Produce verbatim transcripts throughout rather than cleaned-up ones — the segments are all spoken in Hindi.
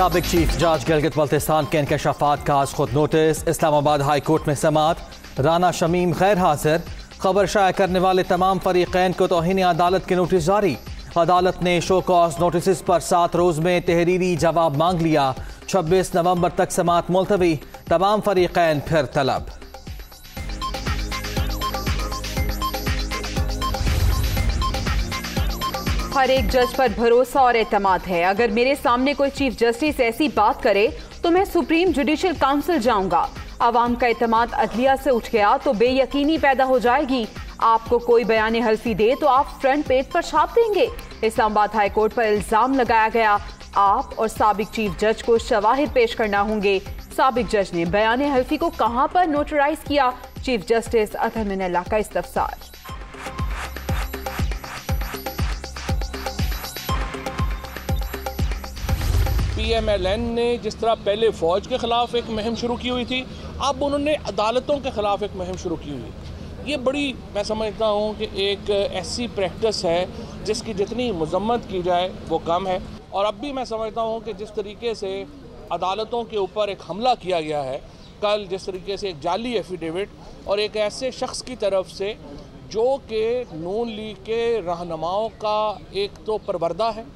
साबिक चीफ जज गिलगित बल्तिस्तान के इंकशाफात का आज खुद नोटिस। इस्लामाबाद हाई कोर्ट में समात, राना शमीम गैर हाजिर। खबर शाया करने वाले तमाम फरीकैन को तौहीन अदालत के नोटिस जारी। अदालत ने शो कॉज नोटिस पर सात रोज में तहरीरी जवाब मांग लिया। छब्बीस नवंबर तक समात मुलतवी, तमाम फरीकैन फिर तलब। हर एक जज पर भरोसा और एतमाद है। अगर मेरे सामने कोई चीफ जस्टिस ऐसी बात करे तो मैं सुप्रीम जुडिशल काउंसिल जाऊंगा। आवाम का एतमाद अदलिया से उठ गया तो बेयकीनी पैदा हो जाएगी। आपको कोई बयान हल्फी दे तो आप फ्रंट पेज पर छाप देंगे। इस्लामाबाद हाई कोर्ट पर इल्जाम लगाया गया, आप और साबिक चीफ जज को शवाहिद पेश करना होंगे। साबिक जज ने बयान हल्फी को कहां पर नोटराइज किया, चीफ जस्टिस अतहर मिनल्ला का इस्तफसार। पी एम एल एन ने जिस तरह पहले फौज के खिलाफ एक मुहिम शुरू की हुई थी, अब उन्होंने अदालतों के खिलाफ एक मुहिम शुरू की हुई है। ये बड़ी मैं समझता हूँ कि एक ऐसी प्रैक्टिस है जिसकी जितनी मजम्मत की जाए वो कम है। और अब भी मैं समझता हूँ कि जिस तरीके से अदालतों के ऊपर एक हमला किया गया है, कल जिस तरीके से एक जाली एफिडेविट और एक ऐसे शख्स की तरफ से जो कि नून लीग के रहनुमाओं का एक तो परवरदा है,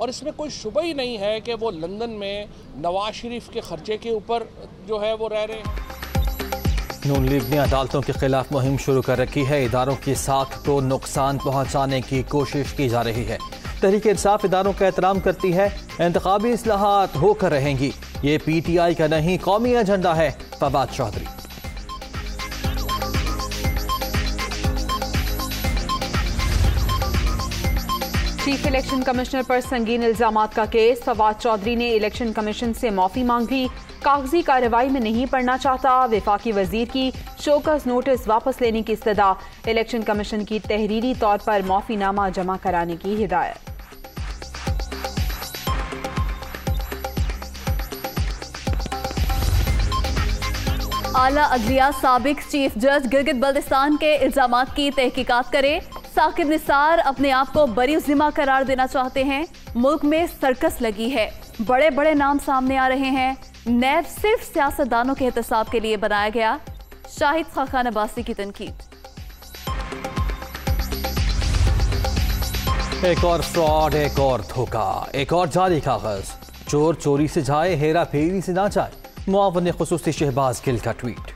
और इसमें कोई शुबा ही नहीं है कि वो लंदन में नवाज शरीफ के खर्चे के ऊपर जो है वो रह रहे हैं। नून लीग ने अदालतों के खिलाफ मुहिम शुरू कर रखी है। इदारों की साख को नुकसान पहुंचाने की कोशिश की जा रही है। तहरीक इंसाफ इदारों का एहतराम करती है। इंतखाबी इस्लाहात होकर रहेंगी, ये पी टी आई का नहीं कौमी एजेंडा है। Fawad Chaudhry. Chief election commissioner पर संगीन इल्जामात का केस। फवाद चौधरी ने इलेक्शन कमीशन से माफी मांग ली। कागजी कार्रवाई में नहीं पड़ना चाहता। विफाकी वजीर की शोकस नोटिस वापस लेने की इस्तदा। इलेक्शन कमीशन की तहरीरी तौर पर माफीनामा जमा कराने की हिदायत। आला अदलिया साबिक चीफ जज गिलगित बल्तिस्तान के इल्जाम की तहकीकात करे। साकिब निसार अपने आप को बरी जिम्मा करार देना चाहते हैं। मुल्क में सर्कस लगी है, बड़े बड़े नाम सामने आ रहे हैं। नैब सिर्फ सियासतदानों के एहतसाब के लिए बनाया गया। शाहिद खाकान अब्बासी की तनकीद। एक और फ्रॉड, एक और धोखा, एक और जाली कागज। चोर चोरी से जाए, हेरा फेरी से ना जाए। मुआवन खुसूसी शहबाज गिल का ट्वीट।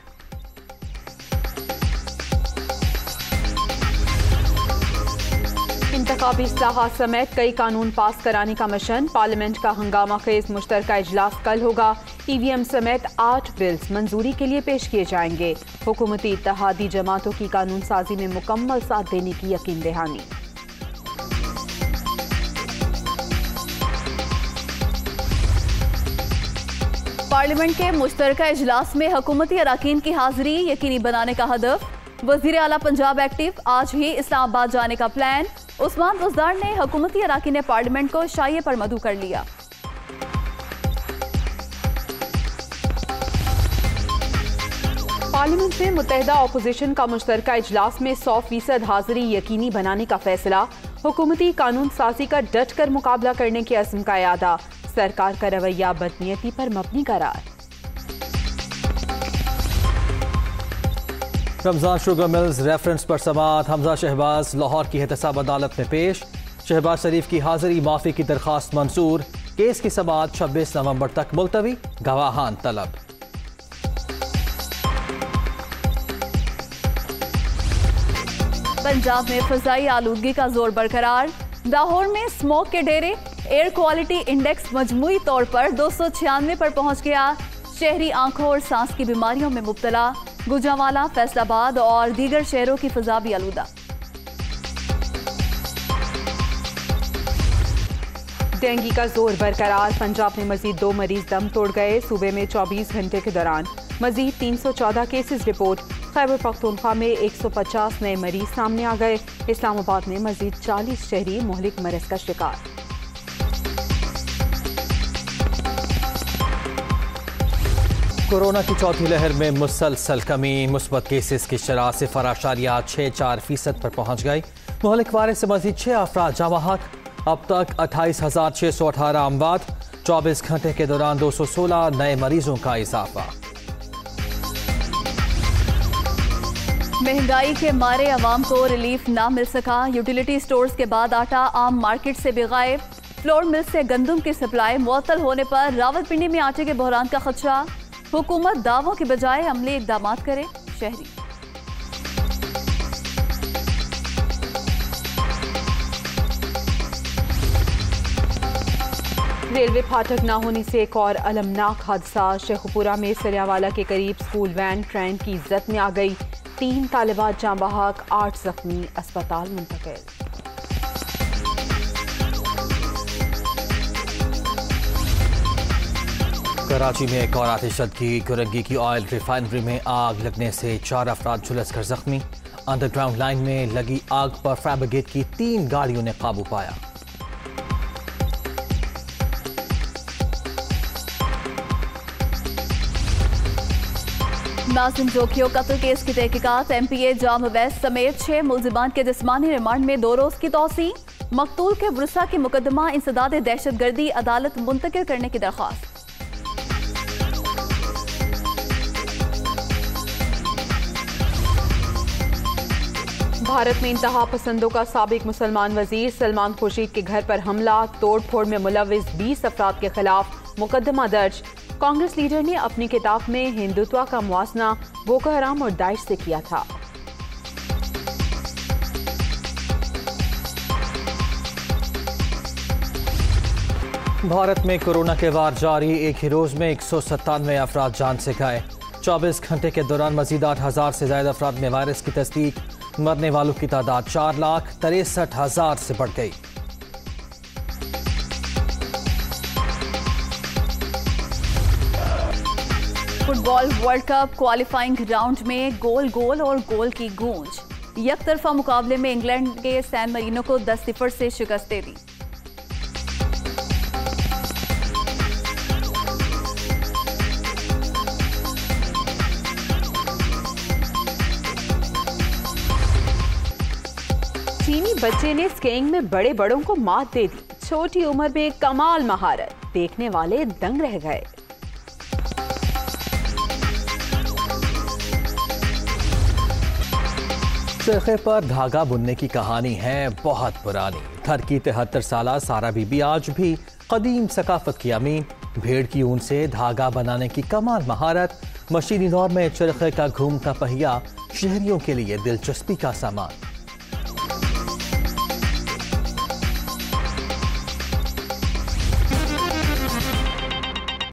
इंतखाबी इस्लाहात समेत कई कानून पास कराने का मिशन। पार्लियामेंट का हंगामा खेज मुश्तरका इजलास कल होगा। ई वी एम समेत आठ बिल्स मंजूरी के लिए पेश किए जाएंगे। हुकूमती इत्तेहादी जमातों की कानून साजी में मुकम्मल साथ देने की यकीन दहानी। पार्लियामेंट के मुश्तरका इजलास में हुकूमती अरकान की हाजिरी यकीनी बनाने का हदफ। वजीर आला पंजाब एक्टिव, आज ही इस्लामाबाद जाने का प्लान। उस्मान बुजदार ने हुकूमती अरकान पार्लियामेंट को शाये पर मधु कर लिया। पार्लियामेंट में मुत्तहिदा अपोजिशन का मुश्तरका इजलास में सौ फीसद हाजिरी यकीनी बनाने का फैसला। हुकूमती कानून साजी का डट कर मुकाबला करने के अज़्म का इरादा। सरकार का रवैया बदनीयती पर मबनी करार। रमजान शुगर मिल्स रेफरेंस पर समात। हमजा शहबाज लाहौर की एहतसाब अदालत में पेश। शहबाज शरीफ की हाजिरी माफी की दरख्वास्त मंजूर। केस की समात छब्बीस नवंबर तक मुलतवी, गवाहान तलब। पंजाब में फजाई आलूदगी का जोर बरकरार। लाहौर में स्मोक के डेरे। एयर क्वालिटी इंडेक्स मजमूई तौर पर दो सौ छियानवे पर पहुंच गया। शहरी आंखों और सांस की बीमारियों में मुब्तला। गुजरांवाला, फैसलाबाद और दीगर शहरों की फिजा भी आलूदा। डेंगू का जोर बरकरार। पंजाब में मजीद दो मरीज दम तोड़ गए। सूबे में चौबीस घंटे के दौरान मजीद तीन सौ चौदह केसेज रिपोर्ट। खैबर पख्तूनख्वा में एक सौ पचास नए मरीज सामने आ गए। इस्लामाबाद में मजीद चालीस शहरी मोहलिक मरज का शिकार। कोरोना की चौथी लहर में मुसलसल कमी। मुस्बत केसेस की शरह सिफर आशारिया छः चार फीसद पर पहुँच गई। मोहलिक वारे से मजीद छः अफराद जाँ। अब तक अट्ठाईस हज़ार छः सौ अठारह अमवात, चौबीस घंटे के दौरान दो सौ सोलह नए मरीजों का इजाफा। महंगाई के मारे आवाम को रिलीफ ना मिल सका। यूटिलिटी स्टोर्स के बाद आटा आम मार्केट से बिगाए। फ्लोर मिल से गंदम की सप्लाई मुअत्तल होने पर रावलपिंडी में आटे के बहरान का खदशा। हुकूमत दावों के बजाय अमली इकदाम करे। शहरी रेलवे फाटक न होने से एक और अलमनाक हादसा। शेखुपुरा में सरियावाला के करीब स्कूल वैन ट्रेन की जद में आ गई। तीन तालिबात जाँ बहाक, आठ जख्मी, अस्पताल मुंतकिल। कराची में एक और आतिशदगी। कुरंगी की ऑयल रिफाइनरी में आग लगने से चार अफराद झुलस कर जख्मी। अंडरग्राउंड लाइन में लगी आग पर फायर ब्रिगेड की तीन गाड़ियों ने काबू पाया। नाज़िम जोखियो कत्ल केस की तहकीकात। M P A Jam Awais समेत छह मुलजिमान के जिस्मानी रिमांड में दो रोज की तोसी। मकतूल के वरसा की मुकदमा इंसदाद दहशतगर्दी अदालत मुंतकिल करने की दरख्वास्त। भारत में इंतहा पसंदों का साबिक मुसलमान वजीर सलमान खुर्शीद के घर पर हमला। तोड़ फोड़ में मुलविस बीस अफराद के खिलाफ मुकदमा दर्ज। कांग्रेस लीडर ने अपनी किताब में हिंदुत्व का मुआसना बोको हराम और दाइश से किया था। भारत में कोरोना के वार जारी। एक ही रोज में एक सौ सत्तानवे अफराद जान से गए। चौबीस घंटे के दौरान मजीद आठ हजार से ज्यादा अफराद में वायरस की तस्दीक। मरने वालों की तादाद चार लाख तिरसठ हजार से बढ़ गई। Football world cup qualifying round में गोल गोल और गोल की गूंज। एक तरफा मुकाबले में इंग्लैंड के सैन मरीनो को दस सिफर से शिकस्त दे दी। चीनी बच्चे ने स्कीइंग में बड़े बड़ों को मात दे दी। छोटी उम्र में कमाल महारत, देखने वाले दंग रह गए। चरखे पर धागा बुनने की कहानी है बहुत पुरानी। घर की तिहत्तर साला सारा बीबी आज भी कदीम सकाफत की अमीन। भेड़ की ऊन से धागा बनाने की कमाल महारत। मशीनी दौर में चरखे का घूमता पहिया शहरियों के लिए दिलचस्पी का सामान।